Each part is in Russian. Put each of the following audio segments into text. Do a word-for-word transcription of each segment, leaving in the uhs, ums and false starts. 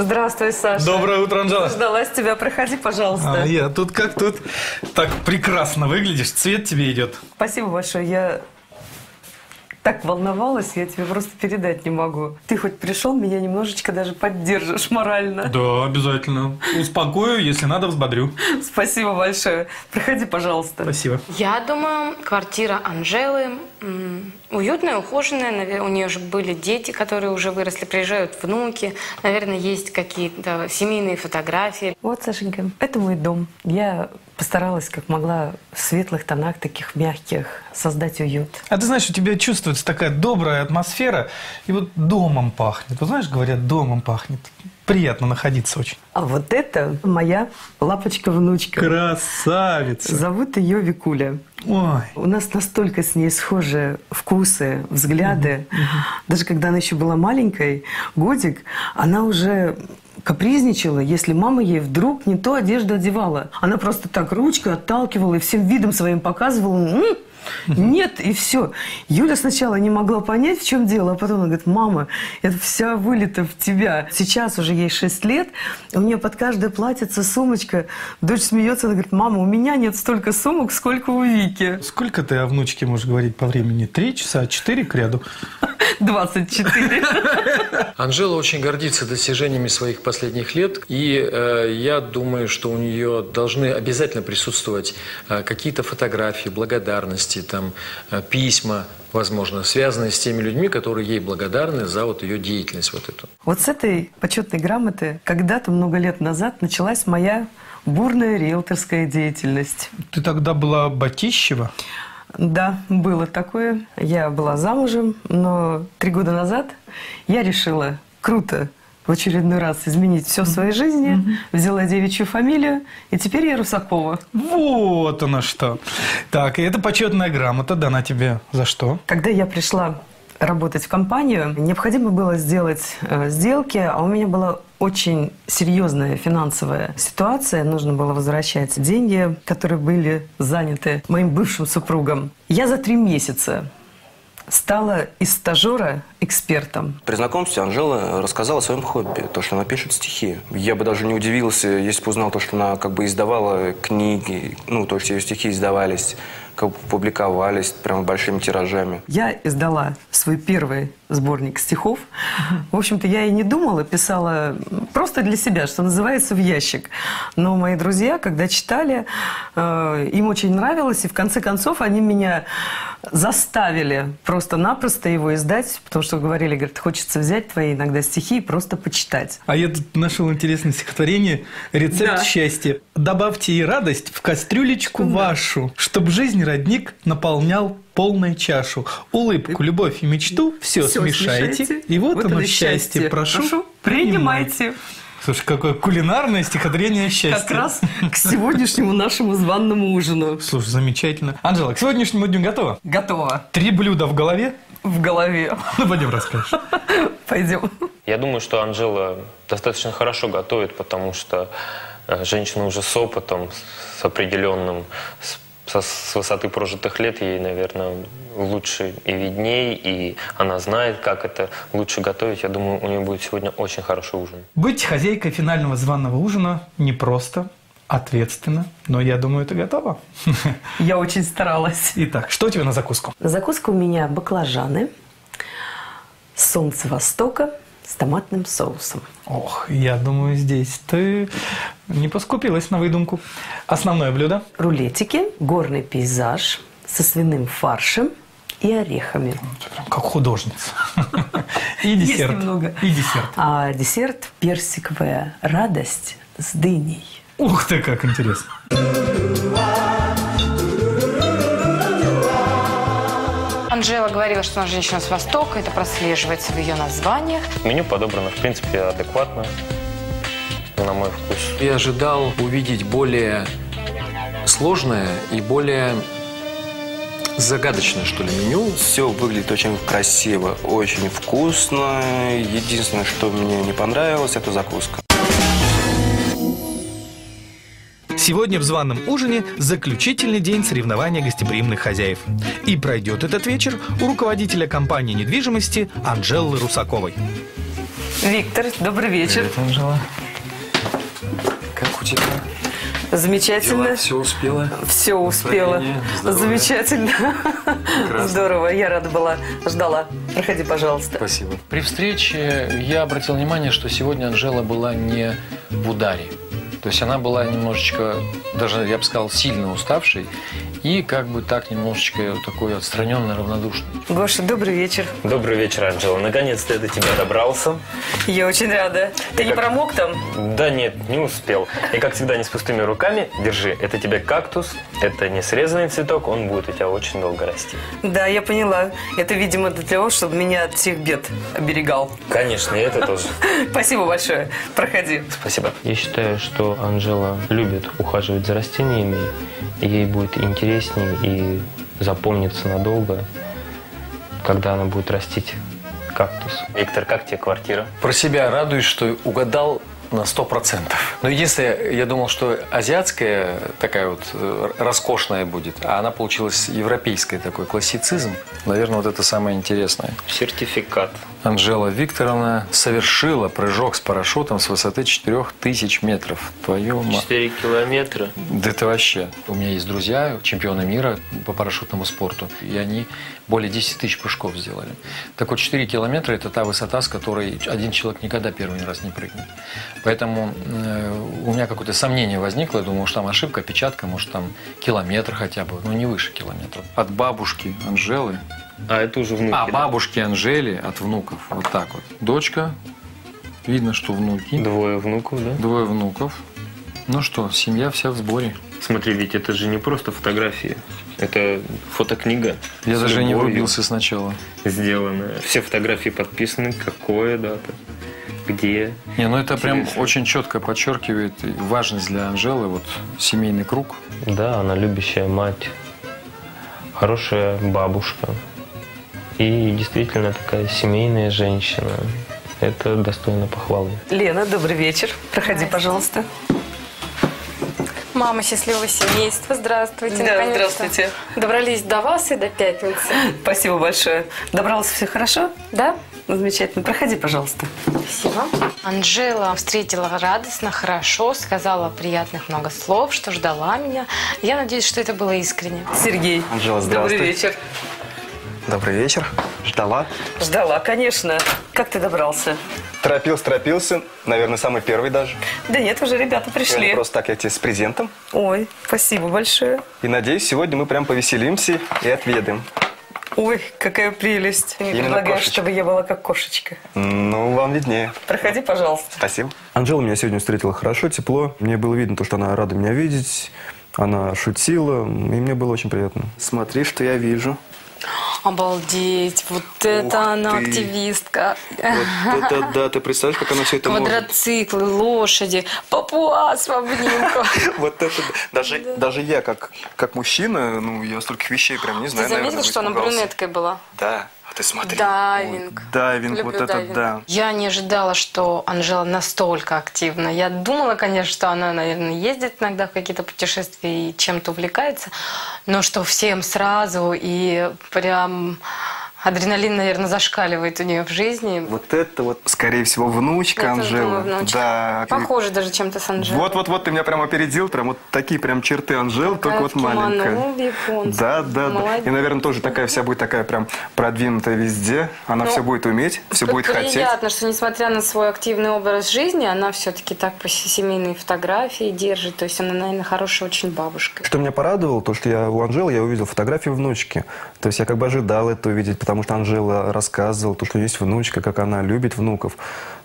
Здравствуй, Саша. Доброе утро, Анжела. Ждалась тебя. Проходи, пожалуйста. А, я тут как тут. Так прекрасно выглядишь. Цвет тебе идет. Спасибо большое. Я так волновалась, я тебе просто передать не могу. Ты хоть пришел, меня немножечко даже поддержишь морально. Да, обязательно. Успокою, если надо, взбодрю. Спасибо большое. Проходи, пожалуйста. Спасибо. Я думаю, квартира Анжелы уютная, ухоженная. У нее же были дети, которые уже выросли, приезжают внуки. Наверное, есть какие-то семейные фотографии. Вот, Сашенька, это мой дом. Я постаралась, как могла, в светлых тонах, таких мягких, создать уют. А ты знаешь, у тебя чувствуется такая добрая атмосфера, и вот домом пахнет. Вот знаешь, говорят, домом пахнет. Приятно находиться очень. А вот это моя лапочка-внучка. Красавица! Зовут ее Викуля. Ой. У нас настолько с ней схожи вкусы, взгляды. Угу. Даже когда она еще была маленькой, годик, она уже капризничала, если мама ей вдруг не ту одежду одевала. Она просто так ручкой отталкивала и всем видом своим показывала. М-м-м, нет, и все. Юля сначала не могла понять, в чем дело, а потом она говорит: мама, это вся вылета в тебя. Сейчас уже ей шесть лет, у нее под каждое платьице сумочка. Дочь смеется, она говорит: мама, у меня нет столько сумок, сколько у Вики. Сколько ты о внучке можешь говорить по времени? Три часа, четыре к ряду? двадцать четыре. Анжела очень гордится достижениями своих последних лет, и э, я думаю, что у нее должны обязательно присутствовать э, какие-то фотографии, благодарности, там, э, письма, возможно, связанные с теми людьми, которые ей благодарны за вот ее деятельность вот эту. Вот с этой почетной грамоты когда-то много лет назад началась моя бурная риэлторская деятельность. Ты тогда была Батищева? Да, было такое. Я была замужем, но три года назад я решила круто в очередной раз изменить все в своей жизни, mm-hmm. взяла девичью фамилию, и теперь я Русакова. Вот она что. Так, и это почетная грамота дана тебе за что? Когда я пришла работать в компанию, необходимо было сделать э, сделки, а у меня была очень серьезная финансовая ситуация. Нужно было возвращать деньги, которые были заняты моим бывшим супругом. Я за три месяца стала из стажера экспертом. При знакомстве Анжела рассказала о своем хобби, то, что она пишет стихи. Я бы даже не удивился, если бы узнал то, что она как бы издавала книги, ну, то, что ее стихи издавались, как бы публиковались прямо большими тиражами. Я издала свой первый сборник стихов. В общем-то, я и не думала, писала просто для себя, что называется, в ящик. Но мои друзья, когда читали, э, им очень нравилось, и в конце концов они меня заставили просто-напросто его издать, потому что говорили, говорят, хочется взять твои иногда стихи и просто почитать. А я тут нашел интересное стихотворение «Рецепт да. счастья». «Добавьте и радость в кастрюлечку да. вашу, чтоб жизнь родник наполнял полную чашу. Улыбку, любовь и мечту все, все смешайте, смешайте, и вот, вот оно счастье. Прошу, Прошу принимайте». принимайте. Слушай, какое кулинарное стихотворение счастья. Как раз к сегодняшнему нашему званому ужину. Слушай, замечательно. Анжела, к сегодняшнему дню готова? Готова. Три блюда в голове? В голове. Ну, пойдем расскажешь. Пойдем. Я думаю, что Анжела достаточно хорошо готовит, потому что женщина уже с опытом, с определенным, с с высоты прожитых лет ей, наверное, лучше и видней, и она знает, как это лучше готовить. Я думаю, у нее будет сегодня очень хороший ужин. Быть хозяйкой финального званого ужина непросто, ответственно, но я думаю, ты готова. Я очень старалась. Итак, что у тебя на закуску? На закуску у меня баклажаны, солнце востока с томатным соусом. Ох, я думаю, здесь ты не поскупилась на выдумку. Основное блюдо? Рулетики, горный пейзаж со свиным фаршем и орехами. Ты прям как художница. И десерт. И десерт. А десерт – персиковая радость с дыней. Ух ты, как интересно. Анжела говорила, что она женщина с Востока, это прослеживается в ее названиях. Меню подобрано, в принципе, адекватно, на мой вкус. Я ожидал увидеть более сложное и более загадочное, что ли, меню. Все выглядит очень красиво, очень вкусно. Единственное, что мне не понравилось, это закуска. Сегодня в званом ужине заключительный день соревнования гостеприимных хозяев. И пройдет этот вечер у руководителя компании недвижимости Анжеллы Русаковой. Виктор, добрый вечер. Привет, Анжела. Как у тебя? Замечательно. Дела, все успела? Все успела. Замечательно. Прекрасно. Здорово. Я рада была. Ждала. Проходи, пожалуйста. Спасибо. При встрече я обратил внимание, что сегодня Анжела была не в ударе. То есть она была немножечко, даже, я бы сказал, сильно уставшей и как бы так немножечко такой отстраненной, равнодушной. Гоша, добрый вечер. Добрый вечер, Анжела. Наконец-то я до тебя добрался. Я очень рада. Ты не промок там? Да нет, не успел. И как всегда, не с пустыми руками. Держи, это тебе кактус, это не срезанный цветок, он будет у тебя очень долго расти. Да, я поняла. Это, видимо, для того, чтобы меня от всех бед оберегал. Конечно, и это тоже. Спасибо большое. Проходи. Спасибо. Я считаю, что Анжела любит ухаживать за растениями, и ей будет интереснее и запомнится надолго, когда она будет растить кактус. Виктор, как тебе квартира? Про себя радуюсь, что угадал на сто процентов. Но единственное, я думал, что азиатская такая вот роскошная будет, а она получилась европейская, такой классицизм. Наверное, вот это самое интересное. Сертификат. Анжела Викторовна совершила прыжок с парашютом с высоты четырёх тысяч метров. Твою мать. четыре километра? Да это вообще. У меня есть друзья, чемпионы мира по парашютному спорту, и они более десяти тысяч прыжков сделали. Так вот, четыре километра – это та высота, с которой один человек никогда первый раз не прыгнет. Поэтому э, у меня какое-то сомнение возникло. Я думаю, может, там ошибка, печатка, может, там километр хотя бы, но ну, не выше километра. От бабушки Анжелы. А это уже внуки. А да? Бабушки Анжели от внуков. Вот так вот. Дочка. Видно, что внуки. Двое внуков, да? Двое внуков. Ну что, семья вся в сборе. Смотри, ведь это же не просто фотографии. Это фотокнига. Я даже не врубился сначала. Сделанная. Все фотографии подписаны. Какое дата? Где? Не, ну это интересно. Прям очень четко подчеркивает важность для Анжелы, вот семейный круг. Да, она любящая мать, хорошая бабушка и действительно такая семейная женщина. Это достойно похвалы. Лена, добрый вечер. Проходи, пожалуйста. Мама счастливого семейства, здравствуйте. Да, наконец-то. Здравствуйте. Добрались до вас и до пятницы. Спасибо большое. Добралась, все хорошо? Да. Замечательно. Проходи, пожалуйста. Спасибо. Анжела встретила радостно, хорошо, сказала приятных много слов, что ждала меня. Я надеюсь, что это было искренне. Сергей, Анжела, здравствуй. Добрый вечер. Добрый вечер. Ждала? Ждала, конечно. Как ты добрался? Торопился, торопился. Наверное, самый первый даже. Да нет, уже ребята пришли. Я просто так, я тебе с презентом. Ой, спасибо большое. И надеюсь, сегодня мы прям повеселимся и отведаем. Ой, какая прелесть. Не предлагаю, чтобы я была как кошечка. Ну, вам виднее. Проходи, пожалуйста. Спасибо. Анжела меня сегодня встретила хорошо, тепло. Мне было видно то, что она рада меня видеть. Она шутила, и мне было очень приятно. Смотри, что я вижу. Обалдеть, вот это она активистка. Вот это да, ты представляешь, как она все это может. Квадроциклы, лошади, папуас в обнимку. Вот это даже я, как мужчина, ну я стольких вещей прям не знаю. Ты заметил, что она брюнеткой была? Да. А ты смотри. Дайвинг. Дайвинг, люблю вот дайвинг. Это да. Я не ожидала, что Анжела настолько активна. Я думала, конечно, что она, наверное, ездит иногда в какие-то путешествия и чем-то увлекается, но что всем сразу и прям адреналин, наверное, зашкаливает у нее в жизни. Вот это вот, скорее всего, внучка это, Анжелы. Думаю, внучка. Да. Похоже даже чем-то с Анжелой. Вот-вот-вот, ты меня прям опередил, прям вот такие прям черты Анжелы, только вот маленькая. Да, да, да. И, наверное, тоже такая вся будет такая прям продвинутая везде. Она ну, все будет уметь, все будет приятно, хотеть. Приятно, что несмотря на свой активный образ жизни, она все-таки так по семейные фотографии держит. То есть она, наверное, хорошая очень бабушка. Что меня порадовало, то, что я у Анжелы, я увидел фотографии внучки. То есть я как бы ожидал это увидеть, потому что Анжела рассказывала, то, что есть внучка, как она любит внуков.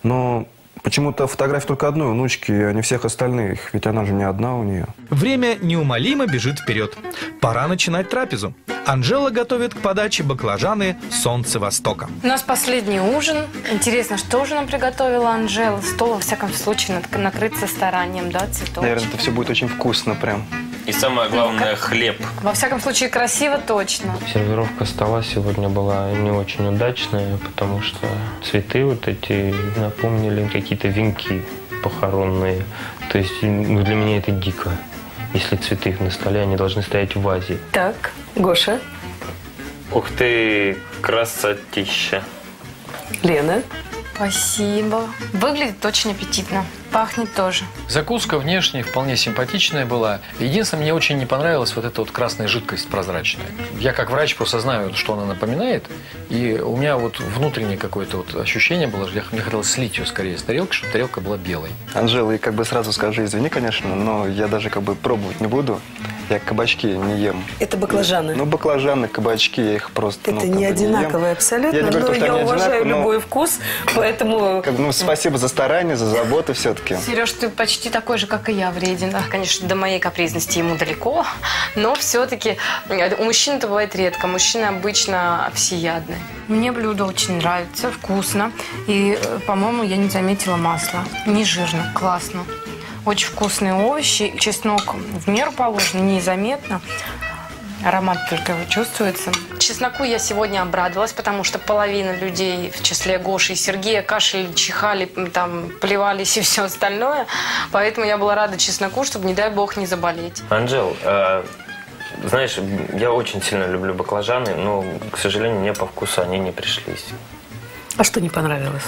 Но почему-то фотографии только одной внучки, а не всех остальных, ведь она же не одна у нее. Время неумолимо бежит вперед. Пора начинать трапезу. Анжела готовит к подаче баклажаны «Солнце Востока». У нас последний ужин. Интересно, что же нам приготовила Анжела? Стол, во всяком случае, накрыться старанием, да, цветочек. Наверное, это все будет очень вкусно прям. И самое главное, ну, хлеб. Во всяком случае, красиво точно. Сервировка стола сегодня была не очень удачная, потому что цветы вот эти напомнили какие-то венки похоронные. То есть для меня это дико. Если цветы на столе, они должны стоять в вазе. Так, Гоша. Ух ты, красотища. Лена. Спасибо. Выглядит очень аппетитно. Пахнет тоже. Закуска внешне вполне симпатичная была. Единственное, мне очень не понравилась вот эта вот красная жидкость прозрачная. Я как врач просто знаю, что она напоминает. И у меня вот внутреннее какое-то вот ощущение было, что мне хотелось слить ее скорее с тарелки, чтобы тарелка была белой. Анжела, я как бы сразу скажу, извини, конечно, но я даже как бы пробовать не буду. Я кабачки не ем. Это баклажаны? Ну, баклажаны, кабачки, я их просто... Это ну, не одинаковые абсолютно, я не говорю, но то, я уважаю любой но... вкус, поэтому... Как, ну, спасибо за старание, за заботу все-таки. Сереж, ты почти такой же, как и я, вреден. Да, конечно, до моей капризности ему далеко, но все-таки у мужчин это бывает редко. Мужчины обычно всеядны. Мне блюдо очень нравится, вкусно. И, по-моему, я не заметила масла. Не жирно, классно. Очень вкусные овощи, чеснок в меру положен, незаметно. Аромат только его чувствуется. Чесноку я сегодня обрадовалась, потому что половина людей, в числе Гоши и Сергея, кашляли, чихали, там, плевались и все остальное. Поэтому я была рада чесноку, чтобы, не дай бог, не заболеть. Анжел, а... знаешь, я очень сильно люблю баклажаны, но, к сожалению, мне по вкусу они не пришлись. А что не понравилось?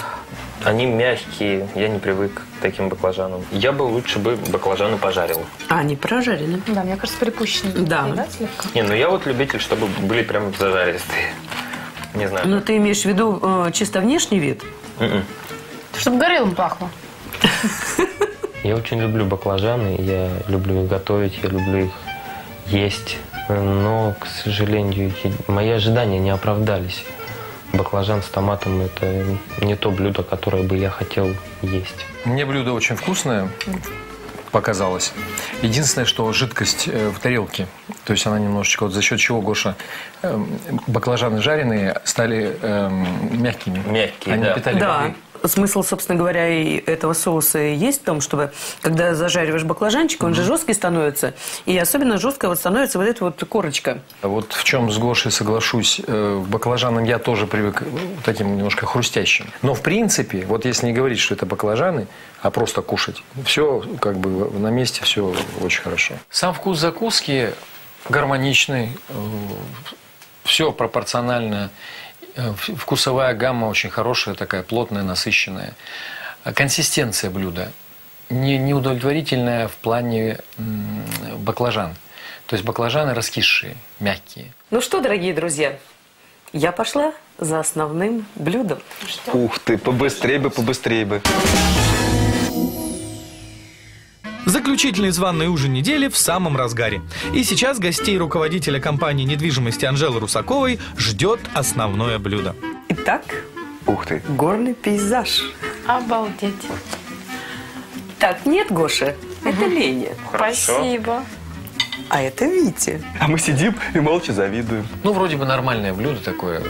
Они мягкие, я не привык к таким баклажанам. Я бы лучше бы баклажаны пожарил. А, они прожарили? Да, мне кажется, припущены. Да. Да, слегка? Не, ну я вот любитель, чтобы были прям зажаристые. Не знаю. Ну ты имеешь в виду э, чисто внешний вид? Mm-mm. Чтобы горелым пахло. Я очень люблю баклажаны, я люблю их готовить, я люблю их есть. Но, к сожалению, мои ожидания не оправдались. Баклажан с томатом – это не то блюдо, которое бы я хотел есть. Мне блюдо очень вкусное показалось. Единственное, что жидкость в тарелке, то есть она немножечко, вот за счет чего, Гоша, баклажаны жареные стали эм, мягкими. Мягкие, они да. Питали да. Воды. Смысл, собственно говоря, и этого соуса есть в том, чтобы, когда зажариваешь баклажанчик, он же жесткий становится, и особенно жестко вот становится вот эта вот корочка. Вот в чем с Гошей соглашусь, в баклажанам я тоже привык таким немножко хрустящим. Но в принципе, вот если не говорить, что это баклажаны, а просто кушать, все как бы на месте, все очень хорошо. Сам вкус закуски гармоничный, все пропорционально. Вкусовая гамма очень хорошая, такая плотная, насыщенная. Консистенция блюда не, не удовлетворительная в плане баклажан. То есть баклажаны раскисшие, мягкие. Ну что, дорогие друзья, я пошла за основным блюдом. Что? Ух ты, побыстрее бы, побыстрее бы. Заключительный званый ужин недели в самом разгаре. И сейчас гостей руководителя компании недвижимости Анжелы Русаковой ждет основное блюдо. Итак, ух ты, горный пейзаж. Обалдеть. Так, нет, Гоша, угу. Это Леня. Хорошо. Спасибо. А это Витя. А мы сидим и молча завидуем. Ну, вроде бы нормальное блюдо такое.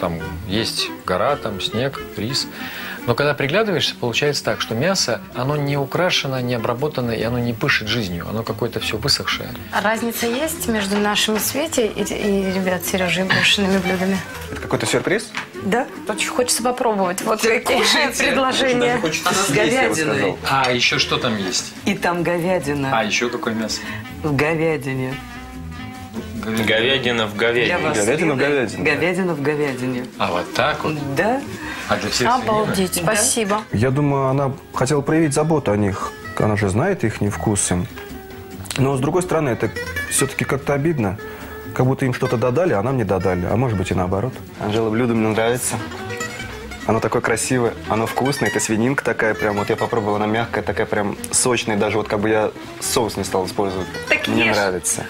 Там есть гора, там снег, рис. Но когда приглядываешься, получается так, что мясо, оно не украшено, не обработано, и оно не пышет жизнью. Оно какое-то все высохшее. Разница есть между нашими с Витей и, и ребят Сережей брошенными блюдами? Это какой-то сюрприз? Да. Очень хочется попробовать. Вот какие предложения. Она с говядиной. А еще что там есть? И там говядина. А еще какое мясо? В говядине. Говядина в говядине. Говядина в говядине. Говядина в говядине. А вот так вот? Да. А для всех обалдеть, свинина? Спасибо. Я думаю, она хотела проявить заботу о них. Она же знает их невкусы. Но, с другой стороны, это все-таки как-то обидно. Как будто им что-то додали, а нам не додали. А может быть и наоборот. Анжела, блюдо мне нравится. Оно такое красивое, оно вкусное. Это свининка такая прям. Вот я попробовала, она мягкая, такая прям сочная. Даже вот как бы я соус не стал использовать. Так мне ешь. Нравится.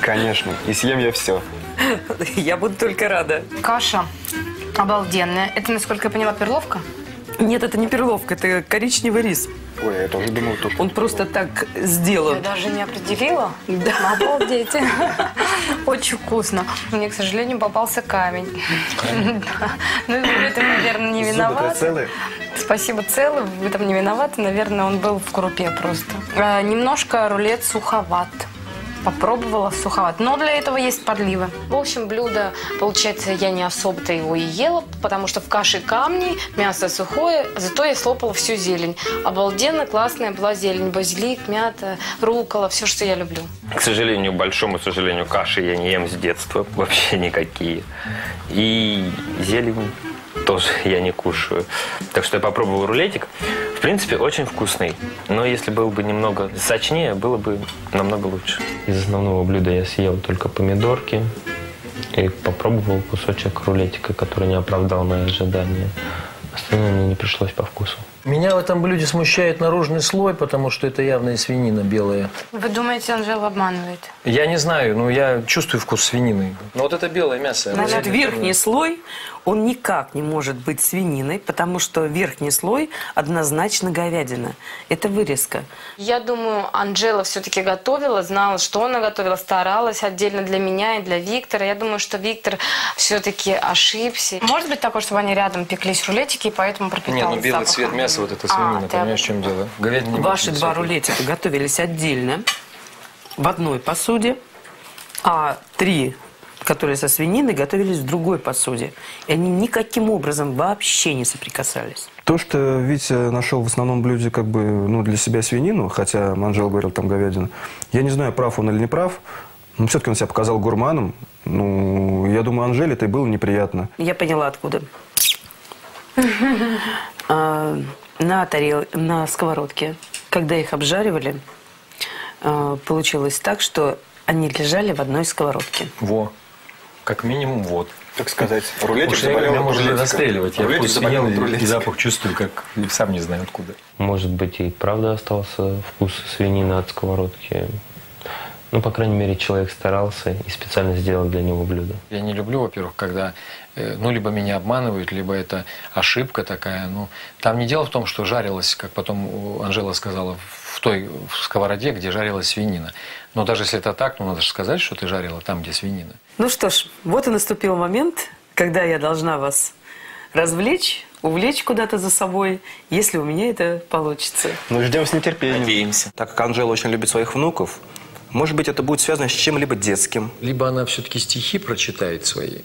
Конечно. И съем я все. Я буду только рада. Каша обалденная. Это, насколько я поняла, перловка? Нет, это не перловка, это коричневый рис. Ой, я тоже думал, что... Он просто так сделан. Я даже не определила. Да. Обалдеть. Очень вкусно. Мне, к сожалению, попался камень. Ну, вы там, наверное, не виноваты. Спасибо, целый. Вы там не виноваты. Наверное, он был в крупе просто. Немножко рулет суховат. Попробовала суховат. Но для этого есть подливы. В общем, блюдо, получается, я не особо-то его и ела, потому что в каше камни, мясо сухое, зато я слопала всю зелень. Обалденно классная была зелень. Базилик, мята, рукола, все, что я люблю. К сожалению, большому сожалению, каши я не ем с детства. Вообще никакие. И зелень тоже я не кушаю. Так что я попробовал рулетик. В принципе, очень вкусный. Но если был бы немного сочнее, было бы намного лучше. Из основного блюда я съел только помидорки. И попробовал кусочек рулетика, который не оправдал мои ожидания. Остальное мне не пришлось по вкусу. Меня в этом блюде смущает наружный слой, потому что это явная свинина белая. Вы думаете, Анжела обманывает? Я не знаю, но я чувствую вкус свинины. Но вот это белое мясо. Значит, верхний слой, он никак не может быть свининой, потому что верхний слой однозначно говядина. Это вырезка. Я думаю, Анжела все-таки готовила, знала, что она готовила, старалась отдельно для меня и для Виктора. Я думаю, что Виктор все-таки ошибся. Может быть такое, чтобы они рядом пеклись рулетики, и поэтому пропитал. Нет, ну белый цвет мяса. Вот это свинина, а, понимаешь, в чем дело? Говядина. Ваши два рулетика готовились отдельно, в одной посуде, а три, которые со свининой, готовились в другой посуде. И они никаким образом вообще не соприкасались. То, что Витя нашел в основном блюде как бы, ну, для себя свинину, хотя Анжела говорил, там говядина, я не знаю, прав он или не прав, но все-таки он себя показал гурманом. Ну, я думаю, Анжеле это и было неприятно. Я поняла, откуда. На тарел... на сковородке, когда их обжаривали, получилось так, что они лежали в одной сковородке. Во. Как минимум, вот. Так сказать, рулетик заболел от рулетика. Расстреливать. Я вкус съел и запах чувствую, как сам не знаю откуда. Может быть, и правда остался вкус свинины от сковородки. Ну, по крайней мере, человек старался и специально сделал для него блюдо. Я не люблю, во-первых, когда, ну, либо меня обманывают, либо это ошибка такая. Ну, там не дело в том, что жарилось, как потом Анжела сказала, в той в сковороде, где жарилась свинина. Но даже если это так, ну, надо же сказать, что ты жарила там, где свинина. Ну что ж, вот и наступил момент, когда я должна вас развлечь, увлечь куда-то за собой, если у меня это получится. Ну, ждем с нетерпением. Надеемся. Так как Анжела очень любит своих внуков, может быть, это будет связано с чем-либо детским. Либо она все-таки стихи прочитает свои,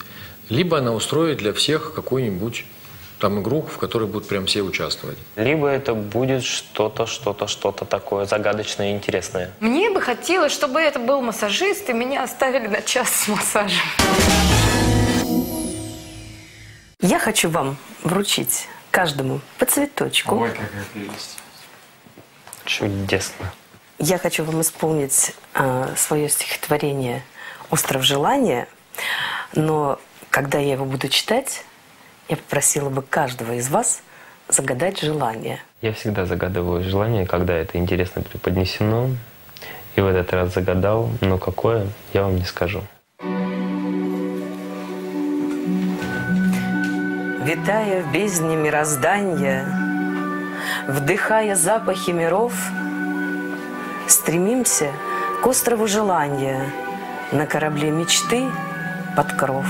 либо она устроит для всех какую-нибудь там игру, в которой будут прям все участвовать. Либо это будет что-то, что-то, что-то такое загадочное и интересное. Мне бы хотелось, чтобы это был массажист, и меня оставили на час с массажем. Я хочу вам вручить каждому по цветочку. Ой, какая прелесть. Чудесно. Я хочу вам исполнить э, свое стихотворение «Остров желания», но когда я его буду читать, я попросила бы каждого из вас загадать желание. Я всегда загадываю желание, когда это интересно преподнесено, и в этот раз загадал, но какое, я вам не скажу. Витая в бездне мироздания, вдыхая запахи миров, стремимся к острову желания, на корабле мечты под кров.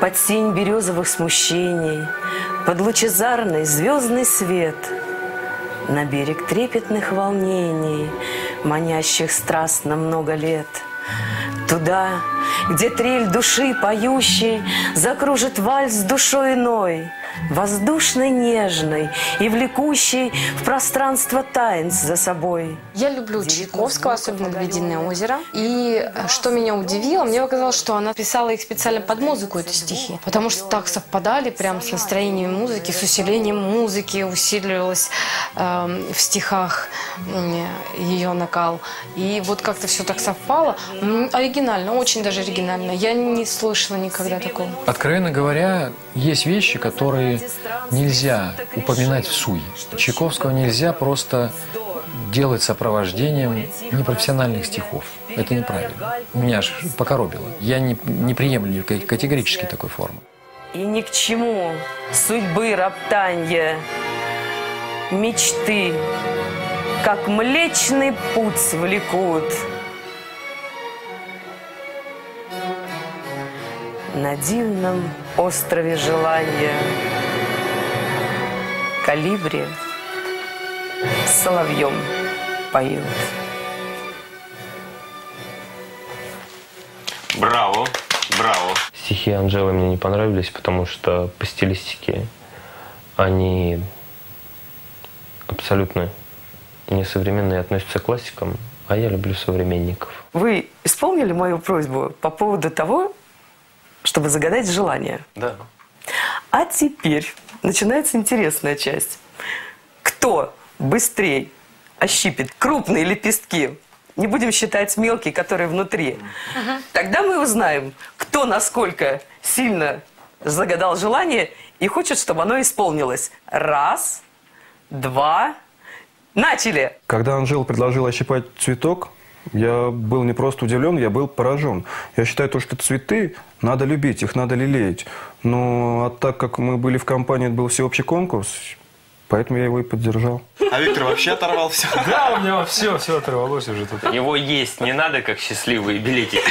Под сень березовых смущений, под лучезарный звездный свет, на берег трепетных волнений, манящих страстно много лет. Туда, где трель души поющей закружит вальс душой иной, воздушной, нежной и влекущей в пространство таинств за собой. Я люблю Чайковского, особенно «Лебединое озеро». И что меня удивило, мне показалось, что она писала их специально под музыку, эти стихи. Потому что так совпадали прям с настроением музыки, с усилением музыки, усиливалась э, в стихах э, ее накал. И вот как-то все так совпало. Оригинально, очень даже оригинально. Я не слышала никогда такого. Откровенно говоря, есть вещи, которые нельзя упоминать в суе. Чайковского нельзя просто делать сопровождением непрофессиональных стихов. Это неправильно. Меня аж покоробило. Я не, не приемлю категорически такой формы. И ни к чему судьбы роптанья, мечты, как млечный путь свлекут. На дивном острове желания, колибри соловьем поют. Браво, браво. Стихи Анжелы мне не понравились, потому что по стилистике они абсолютно несовременные, относятся к классикам, а я люблю современников. Вы исполнили мою просьбу по поводу того, чтобы загадать желание. Да. А теперь начинается интересная часть. Кто быстрее ощипит крупные лепестки? Не будем считать мелкие, которые внутри. Угу. Тогда мы узнаем, кто насколько сильно загадал желание и хочет, чтобы оно исполнилось. Раз, два, начали! Когда Анжела предложила ощипать цветок, я был не просто удивлен, я был поражен. Я считаю, то, что цветы надо любить, их надо лелеять. Но а так как мы были в компании, это был всеобщий конкурс, поэтому я его и поддержал. А Виктор вообще оторвал все? Да, у меня все, все оторвалось уже тут. Его есть не надо, как счастливые билетики.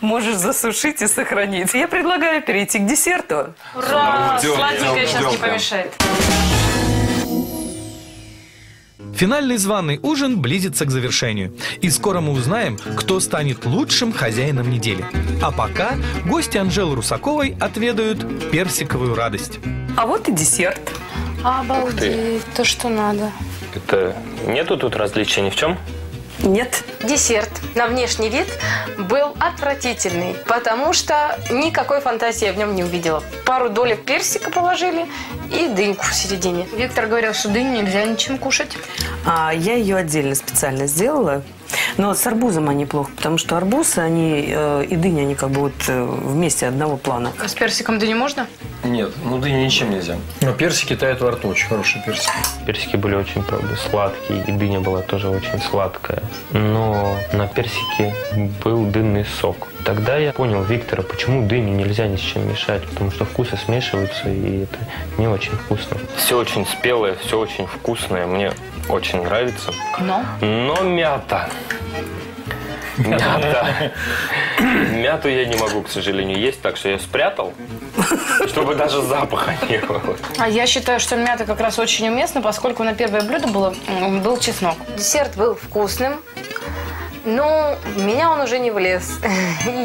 Можешь засушить и сохранить. Я предлагаю перейти к десерту. Ура! Сладенькое сейчас не помешает. Финальный званый ужин близится к завершению. И скоро мы узнаем, кто станет лучшим хозяином недели. А пока гости Анжелы Русаковой отведают персиковую радость. А вот и десерт. Обалдеть, то, что надо. Это нету тут различия ни в чем? Нет. Десерт на внешний вид был отвратительный, потому что никакой фантазии я в нем не увидела. Пару долек персика положили и дыньку в середине. Виктор говорил, что дыню нельзя ничем кушать. А я ее отдельно специально сделала. Но с арбузом они плохо, потому что арбузы, они э, и дыня, они как бы вот э, вместе одного плана. А с персиком дыню можно? Нет, ну дыни ничем нельзя. Но персики тают во рту, очень хорошие персики. Персики были очень, правда, сладкие, и дыня была тоже очень сладкая. Но на персике был дынный сок. Тогда я понял Виктора, почему дыню нельзя ни с чем мешать, потому что вкусы смешиваются, и это не очень вкусно. Все очень спелое, все очень вкусное, мне очень нравится. Но? Но мята. Мята. Мяту я не могу, к сожалению, есть, так что я спрятал, чтобы даже запаха не было. А я считаю, что мята как раз очень уместна, поскольку на первое блюдо было, был чеснок. Десерт был вкусным, но в меня он уже не влез.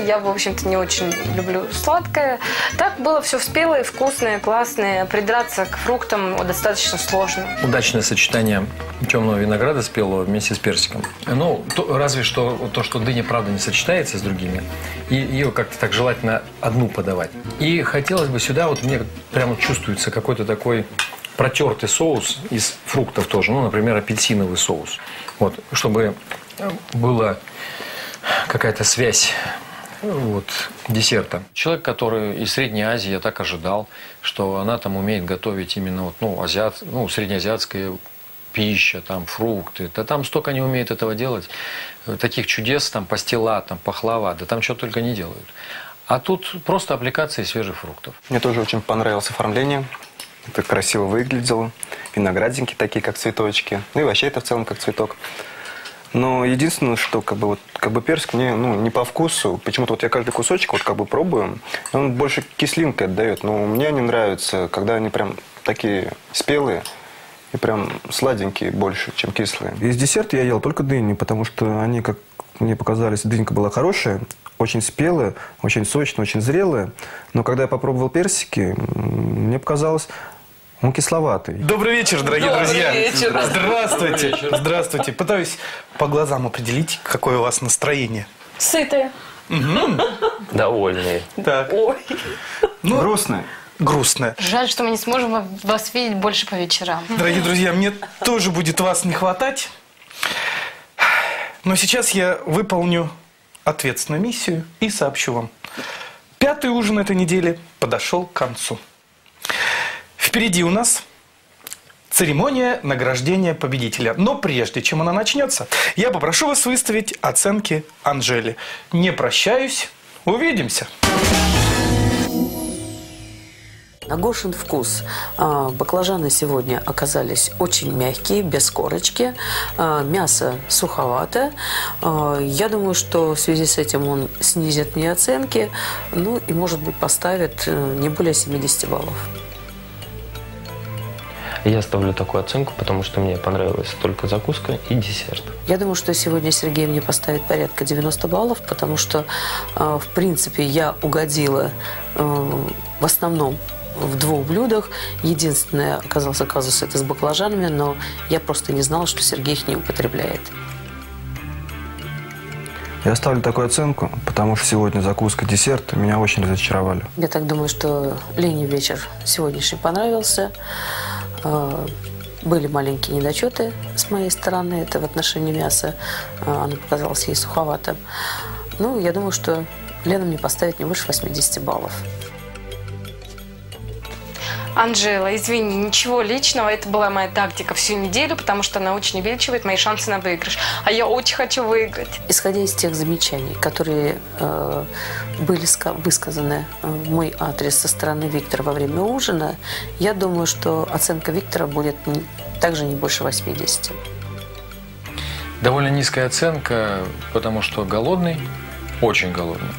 Я, в общем-то, не очень люблю сладкое. Так было все спелое, вкусное, классное. Придраться к фруктам достаточно сложно. Удачное сочетание темного винограда спелого вместе с персиком. Ну, то, разве что то, что дыня, правда, не сочетается с другими. И ее как-то так желательно одну подавать. И хотелось бы сюда, вот мне прямо чувствуется какой-то такой протертый соус из фруктов тоже. Ну, например, апельсиновый соус. Вот, чтобы... была какая-то связь вот, десерта. Человек, который из Средней Азии, я так ожидал, что она там умеет готовить именно вот, ну, азиат, ну, среднеазиатская пища, там, фрукты. Да там столько не умеет этого делать. Таких чудес, там, пастила, там, пахлава, да там что только не делают. А тут просто аппликации свежих фруктов. Мне тоже очень понравилось оформление. Это красиво выглядело. Виноградинки такие, как цветочки. Ну и вообще это в целом как цветок. Но единственное, что как бы, вот, как бы персик мне ну, не по вкусу. Почему-то вот я каждый кусочек вот, как бы пробую, он больше кислинкой отдает. Но мне они нравятся, когда они прям такие спелые и прям сладенькие больше, чем кислые. Из десерта я ел только дыни, потому что они, как мне показались, дынька была хорошая, очень спелая, очень сочная, очень зрелая. Но когда я попробовал персики, мне показалось... Он кисловатый. Добрый вечер, дорогие Добрый друзья. Вечер. Здравствуйте. Здравствуйте. Здравствуйте. Пытаюсь по глазам определить, какое у вас настроение. Сытые. Довольные. Так. Ой. Ну, грустные. Грустно. Жаль, что мы не сможем вас видеть больше по вечерам. Дорогие друзья, мне тоже будет вас не хватать. Но сейчас я выполню ответственную миссию и сообщу вам. Пятый ужин этой недели подошел к концу. Впереди у нас церемония награждения победителя. Но прежде чем она начнется, я попрошу вас выставить оценки Анжели. Не прощаюсь, увидимся. На Гошин вкус. Баклажаны сегодня оказались очень мягкие, без корочки. Мясо суховато. Я думаю, что в связи с этим он снизит мне оценки. Ну и, может быть, поставит не более семидесяти баллов. Я ставлю такую оценку, потому что мне понравилась только закуска и десерт. Я думаю, что сегодня Сергей мне поставит порядка девяноста баллов, потому что, э, в принципе, я угодила э, в основном в двух блюдах. Единственное, оказался казус, это с баклажанами, но я просто не знала, что Сергей их не употребляет. Я ставлю такую оценку, потому что сегодня закуска, десерт меня очень разочаровали. Я так думаю, что Лене вечер сегодняшний понравился. Были маленькие недочеты с моей стороны. Это в отношении мяса. Оно показалось ей суховатым. Ну, я думаю, что Лена мне поставит не больше восьмидесяти баллов. Анжела, извини, ничего личного. Это была моя тактика всю неделю, потому что она очень увеличивает мои шансы на выигрыш. А я очень хочу выиграть. Исходя из тех замечаний, которые э, были высказаны в мой адрес со стороны Виктора во время ужина, я думаю, что оценка Виктора будет также не больше восьмидесяти. Довольно низкая оценка, потому что голодный, очень голодный.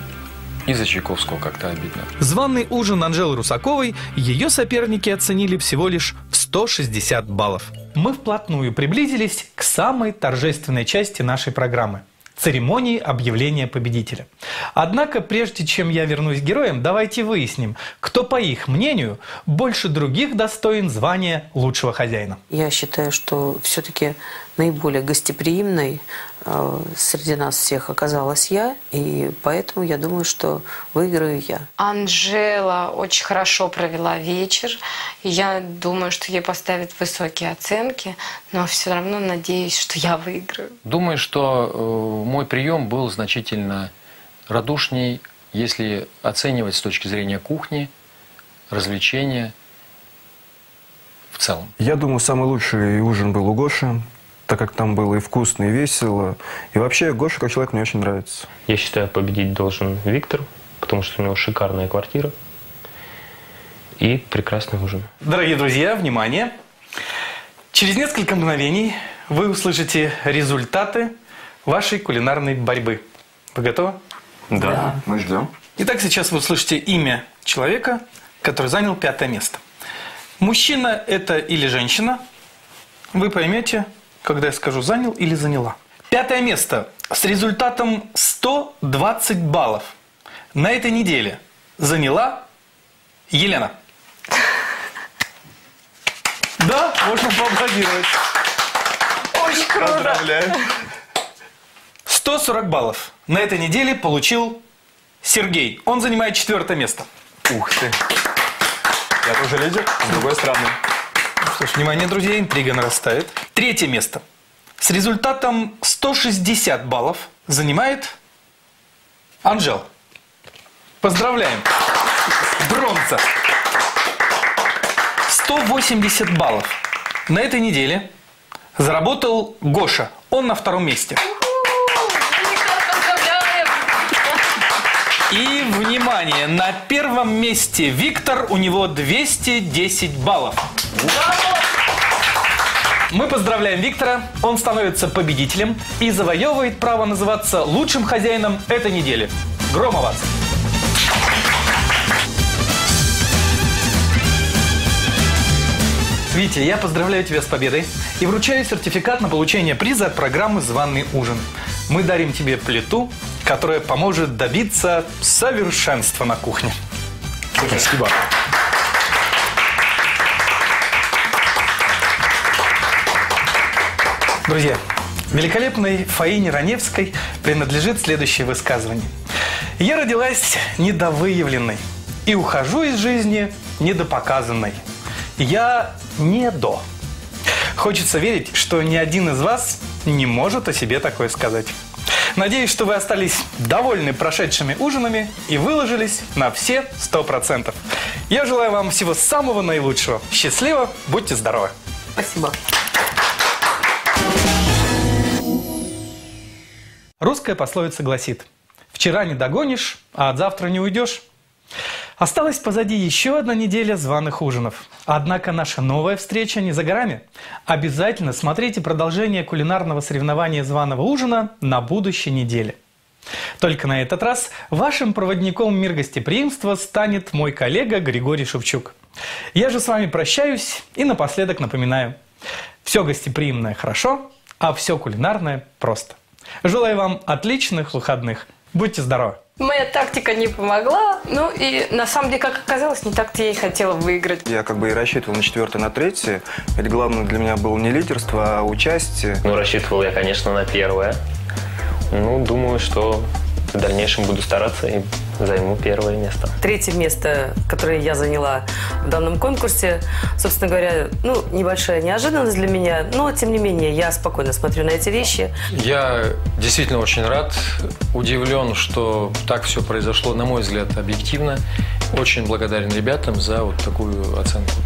Из-за Чайковского как-то обидно. Званый ужин Анжелы Русаковой ее соперники оценили всего лишь в сто шестьдесят баллов. Мы вплотную приблизились к самой торжественной части нашей программы – церемонии объявления победителя. Однако, прежде чем я вернусь к героям, давайте выясним, кто, по их мнению, больше других достоин звания лучшего хозяина. Я считаю, что все-таки наиболее гостеприимной среди нас всех оказалась я, и поэтому я думаю, что выиграю я. Анжела очень хорошо провела вечер. Я думаю, что ей поставят высокие оценки, но все равно надеюсь, что я выиграю. Думаю, что мой прием был значительно радушней, если оценивать с точки зрения кухни, развлечения в целом. Я думаю, самый лучший ужин был у Гоши, так как там было и вкусно, и весело. И вообще Гоша как человек мне очень нравится. Я считаю, победить должен Виктор, потому что у него шикарная квартира и прекрасный ужин. Дорогие друзья, внимание! Через несколько мгновений вы услышите результаты вашей кулинарной борьбы. Вы готовы? Да, да. Мы ждем. Итак, сейчас вы услышите имя человека, который занял пятое место. Мужчина это или женщина, вы поймете, когда я скажу «занял» или «заняла». Пятое место с результатом сто двадцать баллов. На этой неделе заняла Елена. Да, можно поаплодировать. Очень круто. Поздравляю. сто сорок баллов. На этой неделе получил Сергей. Он занимает четвертое место. Ух ты. Я тоже лидер, с другой стороны. Слушай, внимание, друзья, интрига нарастает. Третье место. С результатом сто шестьдесят баллов занимает Анжела. Поздравляем. Бронза. сто восемьдесят баллов. На этой неделе заработал Гоша. Он на втором месте. И, внимание, на первом месте Виктор, у него двести десять баллов. Мы поздравляем Виктора, он становится победителем и завоевывает право называться лучшим хозяином этой недели. Гром оваций. Витя, я поздравляю тебя с победой и вручаю сертификат на получение приза от программы «Званый ужин». Мы дарим тебе плиту, которая поможет добиться совершенства на кухне. Спасибо. Друзья, великолепной Фаине Раневской принадлежит следующее высказывание. «Я родилась недовыявленной и ухожу из жизни недопоказанной. Я не до». Хочется верить, что ни один из вас не может о себе такое сказать. Надеюсь, что вы остались довольны прошедшими ужинами и выложились на все сто процентов. Я желаю вам всего самого наилучшего. Счастливо, будьте здоровы. Спасибо. Русская пословица гласит: «Вчера не догонишь, а от завтра не уйдешь». Осталась позади еще одна неделя званых ужинов. Однако наша новая встреча не за горами. Обязательно смотрите продолжение кулинарного соревнования званого ужина на будущей неделе. Только на этот раз вашим проводником в мир гостеприимства станет мой коллега Григорий Шевчук. Я же с вами прощаюсь и напоследок напоминаю: все гостеприимное хорошо, а все кулинарное просто. Желаю вам отличных выходных. Будьте здоровы. Моя тактика не помогла, ну и на самом деле, как оказалось, не так-то я и хотела выиграть. Я как бы и рассчитывал на четвертое, на третье, ведь главное для меня было не лидерство, а участие. Ну, рассчитывал я, конечно, на первое, Ну, думаю, что в дальнейшем буду стараться и займу первое место. Третье место, которое я заняла в данном конкурсе, собственно говоря, ну, небольшая неожиданность для меня, но, тем не менее, я спокойно смотрю на эти вещи. Я действительно очень рад, удивлен, что так все произошло, на мой взгляд, объективно. Очень благодарен ребятам за вот такую оценку.